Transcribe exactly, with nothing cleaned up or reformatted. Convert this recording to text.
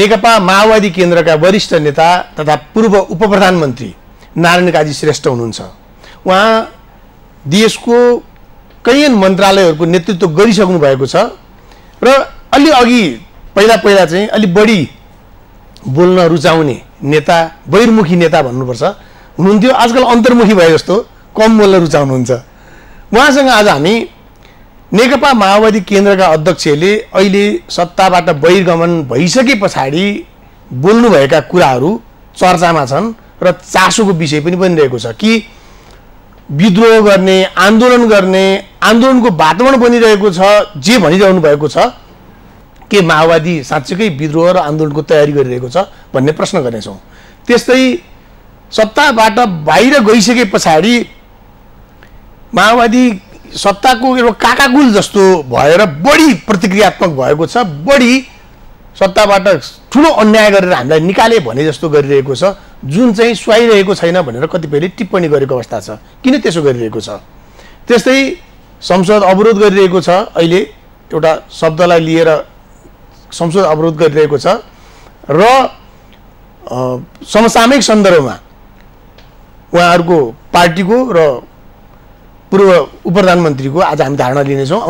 नेकपा माओवादी केन्द्रका वरिष्ठ नेता तथा पूर्व उप प्रधानमन्त्री नारायण काजी सिरेस्टा हुनुहुन्छ। उहाँ देशको कैयन मन्त्रालयहरुको नेतृत्व गरिसक्नु भएको छ र अलि अघि पहिला पहिला चाहिँ अलि बढी बोल्न रुचाउने नेता, बहिर्मुखी नेता भन्नुपर्छ हुनुहुन्थ्यो, आजकल अन्तर्मुखी भए जस्तो कम बोल्न रुचाउनुहुन्छ। उहाँसँग आज हामी नेकपा माओवादी केन्द्रका अध्यक्षले अहिले सत्ताबाट बहिर्गमन भइसके पछाडि बोल्नु भएका कुराहरू चर्चामा छन् र चासोको विषय पनि बनिरहेको छ कि विद्रोह गर्ने, आन्दोलन गर्ने, आन्दोलनको वातावरण बनिरहेको छ। जे भनिरहनु भएको छ के माओवादी साँच्चैकै विद्रोह र आन्दोलनको तयारी गरिरहेको छ भन्ने प्रश्न गर्नेछौँ। त्यस्तै सत्ताबाट बाहिर गइसके पछाडि माओवादी सत्ताको एउटा काकागुल जस्तो भएर बढी प्रतिक्रियात्मक भएको छ, बढी सत्ताबाट ठुलो अन्याय गरेर हामीलाई निकाले भने जस्तो गरिरहेको छ, जुन चाहिँ सुहाइरहेको छैन भनेर कतिपयले टिप्पणी गरेको अवस्था छ। किन त्यसो गरिरहेको छ? त्यस्तै संसद अवरोध गरिरहेको छ, अहिले एउटा शब्दलाई लिएर संसद अवरोध गरिरहेको छ र समसामयिक सन्दर्भमा उहाँहरूको पार्टीको र पूर्व उप प्रधानमन्त्रीको आज हामी धारणा लिनेछौँ।